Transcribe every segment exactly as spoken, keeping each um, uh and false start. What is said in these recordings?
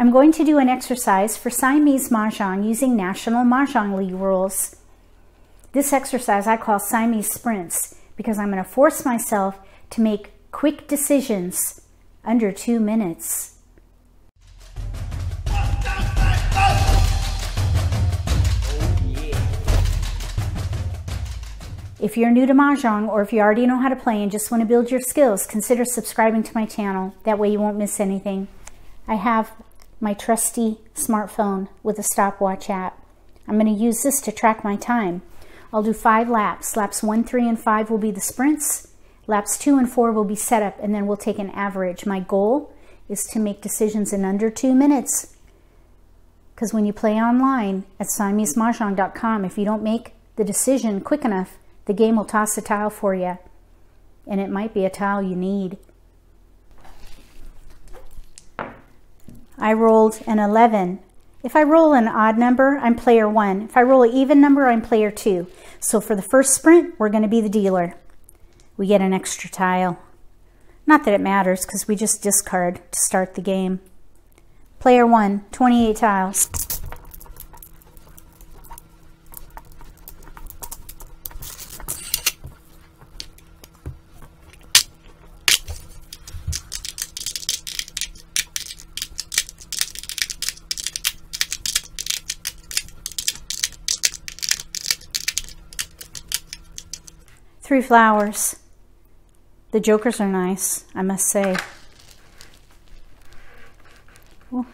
I'm going to do an exercise for Siamese Mahjong using National Mah Jongg League rules. This exercise I call Siamese Sprints because I'm going to force myself to make quick decisions under two minutes. If you're new to Mahjong or if you already know how to play and just want to build your skills, consider subscribing to my channel. That way you won't miss anything. I have my trusty smartphone with a stopwatch app. I'm going to use this to track my time. I'll do five laps. Laps one, three, and five will be the sprints. Laps two and four will be setup, and then we'll take an average. My goal is to make decisions in under two minutes. Because when you play online at siamese mahjong dot com, if you don't make the decision quick enough, the game will toss a tile for you. And it might be a tile you need. I rolled an eleven. If I roll an odd number, I'm player one. If I roll an even number, I'm player two. So for the first sprint, we're going to be the dealer. We get an extra tile. Not that it matters, because we just discard to start the game. Player one, twenty-eight tiles. Three flowers. The jokers are nice, I must say. Ooh.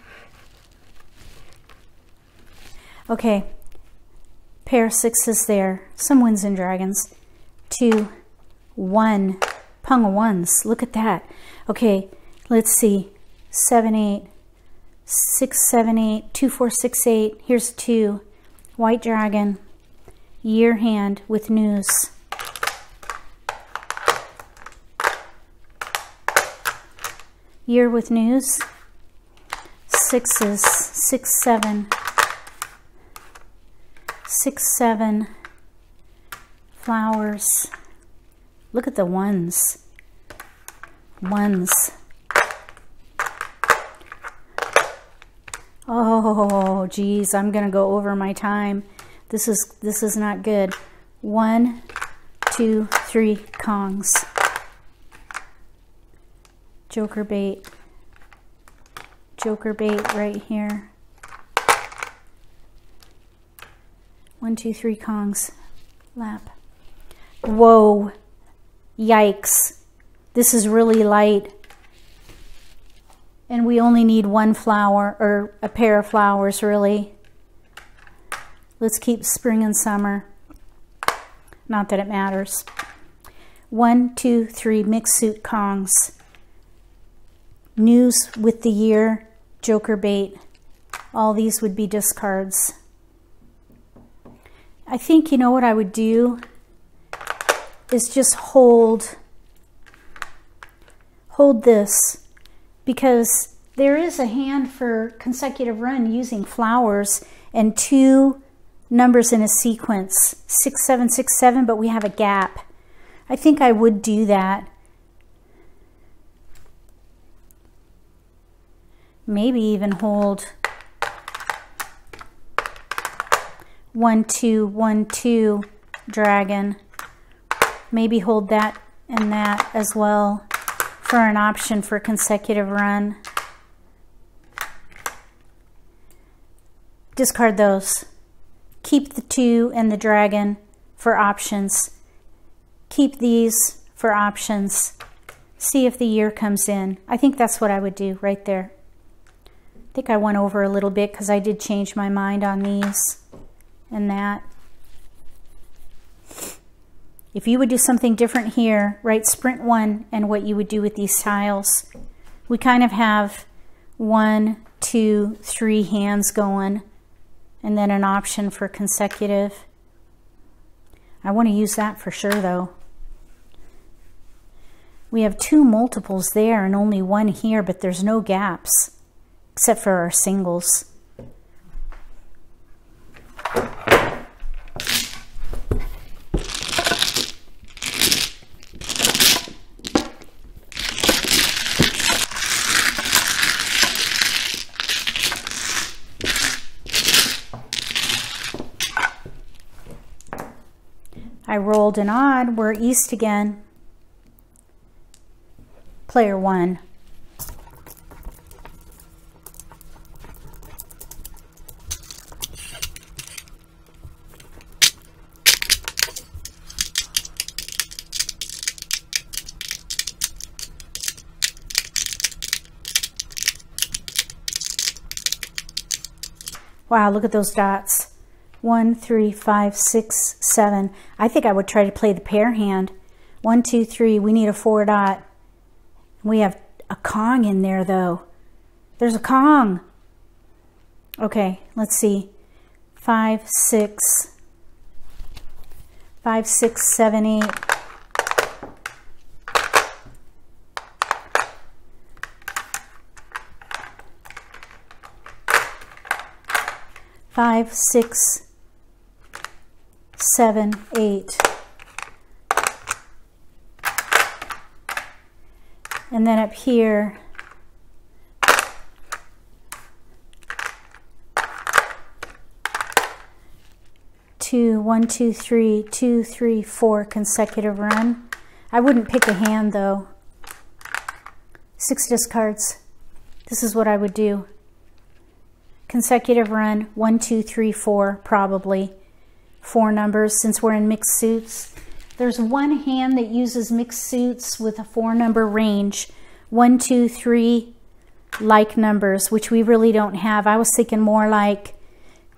Okay, pair of sixes there. Some winds and dragons. Two, one, pung of ones. Look at that. Okay, let's see. Seven, eight, six, seven, eight, two, four, six, eight. Here's two. White dragon. Year hand with news. Year with news, sixes, six, seven, six, seven, flowers. Look at the ones, ones. Oh, geez, I'm gonna go over my time. This is this is not good. One, two, three kongs. Joker bait, joker bait right here. One, two, three kongs, lap. Whoa, yikes. This is really light. And we only need one flower, or a pair of flowers really. Let's keep spring and summer. Not that it matters. One, two, three mixed suit kongs. News with the year, joker bait. All these would be discards. I think, you know what I would do is just hold, hold this, because there is a hand for consecutive run using flowers and two numbers in a sequence, six, seven, six, seven, but we have a gap. I think I would do that. Maybe even hold one, two, one, two, dragon. Maybe hold that and that as well for an option for consecutive run. Discard those. Keep the two and the dragon for options. Keep these for options. See if the year comes in. I think that's what I would do right there. I think I went over a little bit because I did change my mind on these and that. If you would do something different here, write sprint one and what you would do with these tiles. We kind of have one, two, three hands going and then an option for consecutive. I want to use that for sure though. We have two multiples there and only one here, but there's no gaps. Except for our singles. I rolled an odd, we're east again. Player one. Wow, look at those dots. One, three, five, six, seven. I think I would try to play the pair hand. One, two, three, we need a four dot. We have a Kong in there though. There's a Kong. Okay, let's see. Five, six, five, six, seven, eight. Five, six, seven, eight. And then up here, two, one, two, three, two, three, four consecutive run. I wouldn't pick a hand though. Six discards. This is what I would do. Consecutive run, one, two, three, four, probably. Four numbers, since we're in mixed suits. There's one hand that uses mixed suits with a four number range. One, two, three, like numbers, which we really don't have. I was thinking more like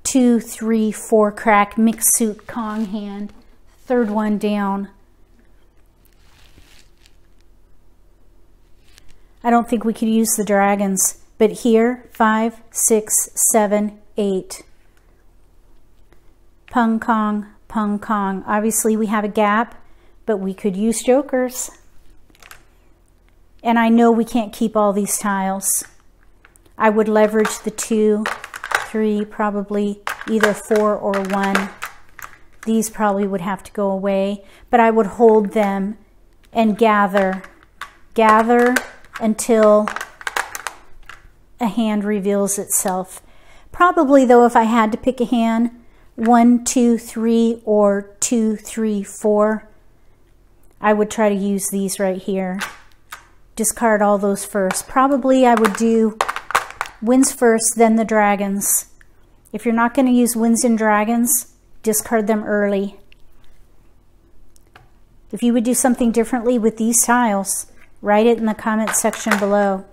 two, three, four crack, mixed suit, Kong hand. Third one down. I don't think we could use the dragons. But here, five, six, seven, eight. Pung Kong, Pung Kong. Obviously we have a gap, but we could use jokers. And I know we can't keep all these tiles. I would leverage the two, three, probably either four or one. These probably would have to go away, but I would hold them and gather. Gather until a hand reveals itself. Probably though, if I had to pick a hand, one, two, three, or two, three, four, I would try to use these right here. Discard all those first. Probably I would do wins first, then the dragons. If you're not going to use wins and dragons, discard them early. If you would do something differently with these tiles, write it in the comment section below.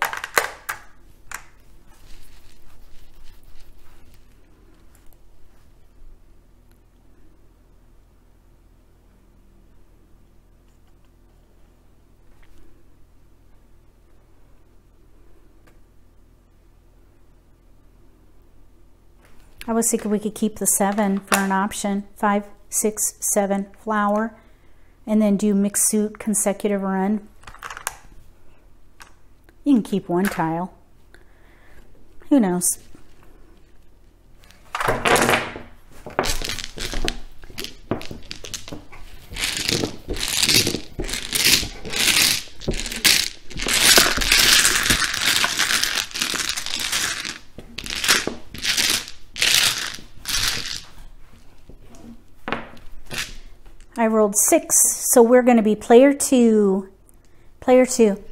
I was thinking we could keep the seven for an option. Five, six, seven, flower, and then do mixed suit consecutive run. You can keep one tile. Who knows? I rolled six, so we're going to be player two. Player two.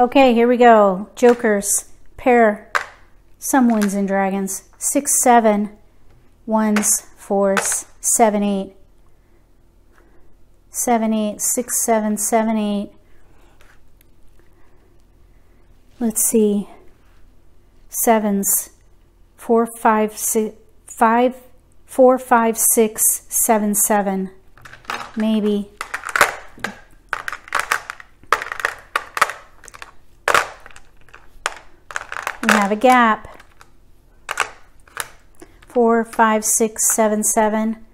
Okay, here we go. Jokers, pair, some wins and dragons. Six, seven, ones, fours, seven, eight. Seven, eight, six, seven, seven, eight. Let's see. Sevens, four, five, six, five, four, five, six, seven, seven. Maybe. We have a gap. Four, five, six, seven, seven.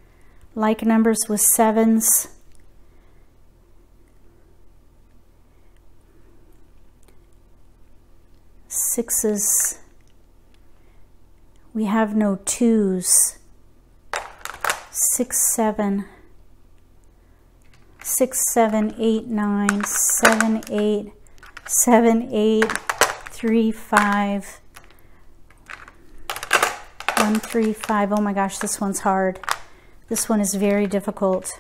Like numbers with sevens. Sixes. We have no twos. Six, seven. Six, seven, eight, nine, seven, eight, seven, eight, three, five. One, three, five. Oh my gosh, this one's hard. This one is very difficult.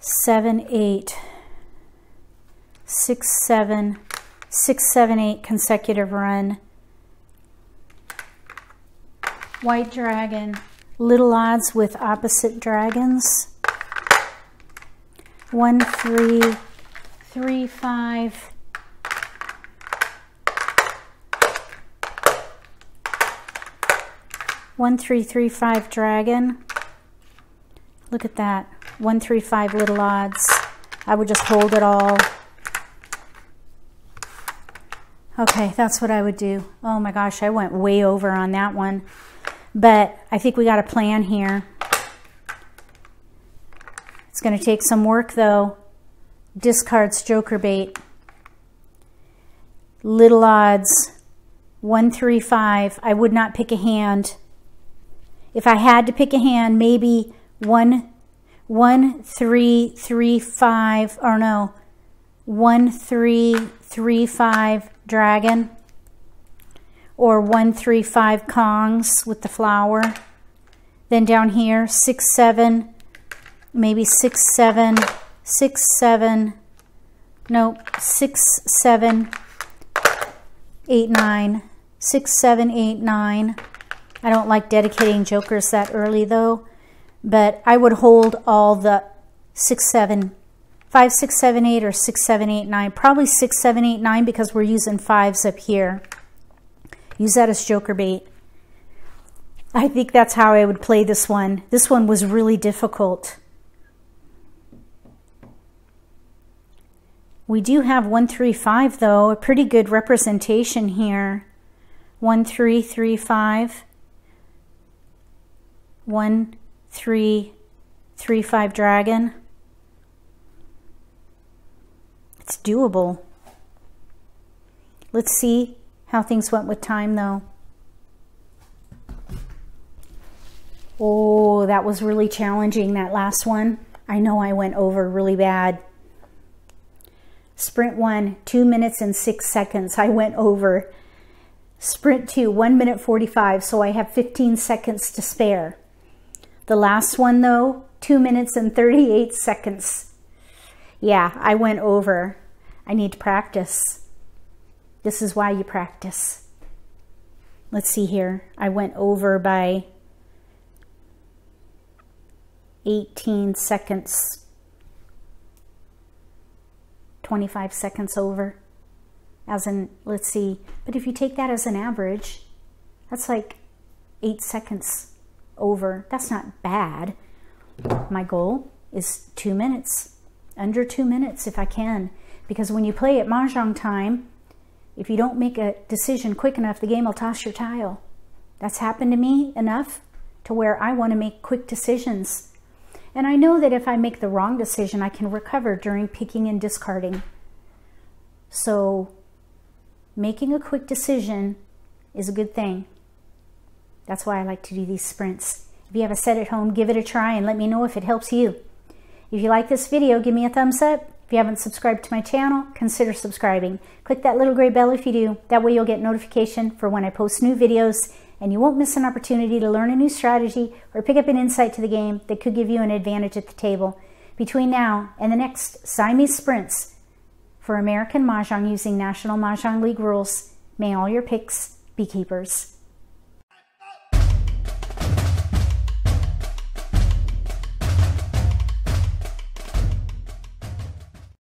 Seven, eight. Six, seven. Six, seven, eight consecutive run. White dragon, little odds with opposite dragons. One, three, three, five. One, three, three, five dragon. Look at that. One, three, five little odds. I would just hold it all. Okay, that's what I would do. Oh my gosh, I went way over on that one. But I think we got a plan here. It's going to take some work though. Discards joker bait. Little odds. One, three, five. I would not pick a hand. If I had to pick a hand, maybe one, one, three, three, five, or no, one, three, three, five dragon. Or one, three, five Kongs with the flower. Then down here, six, seven, maybe six, seven, six, seven, nope, six, seven, eight, nine, six, seven, eight, nine. I don't like dedicating jokers that early though, but I would hold all the six, seven, five, six, seven, eight, or six, seven, eight, nine. Probably six, seven, eight, nine because we're using fives up here. Use that as joker bait. I think that's how I would play this one. This one was really difficult. We do have one, three, five though, a pretty good representation here. One, three, three, five. One, three, three, five dragon. It's doable. Let's see how things went with time though. Oh, that was really challenging, that last one. I know I went over really bad. Sprint one, two minutes and six seconds. I went over. Sprint two, one minute forty-five, so I have fifteen seconds to spare. The last one though, two minutes and thirty-eight seconds. Yeah, I went over. I need to practice. This is why you practice. Let's see here. I went over by eighteen seconds. twenty-five seconds over. As in, let's see. But if you take that as an average, that's like eight seconds over. That's not bad. My goal is two minutes. Under two minutes if I can. Because when you play at Mahjong Time, if you don't make a decision quick enough, the game will toss your tile. That's happened to me enough to where I want to make quick decisions. And I know that if I make the wrong decision, I can recover during picking and discarding. So making a quick decision is a good thing. That's why I like to do these sprints. If you have a set at home, give it a try and let me know if it helps you. If you like this video, give me a thumbs up. If you haven't subscribed to my channel, consider subscribing. Click that little gray bell if you do. That way you'll get notification for when I post new videos and you won't miss an opportunity to learn a new strategy or pick up an insight to the game that could give you an advantage at the table. Between now and the next Siamese Sprints for American Mahjong using National Mah Jongg League rules, may all your picks be keepers.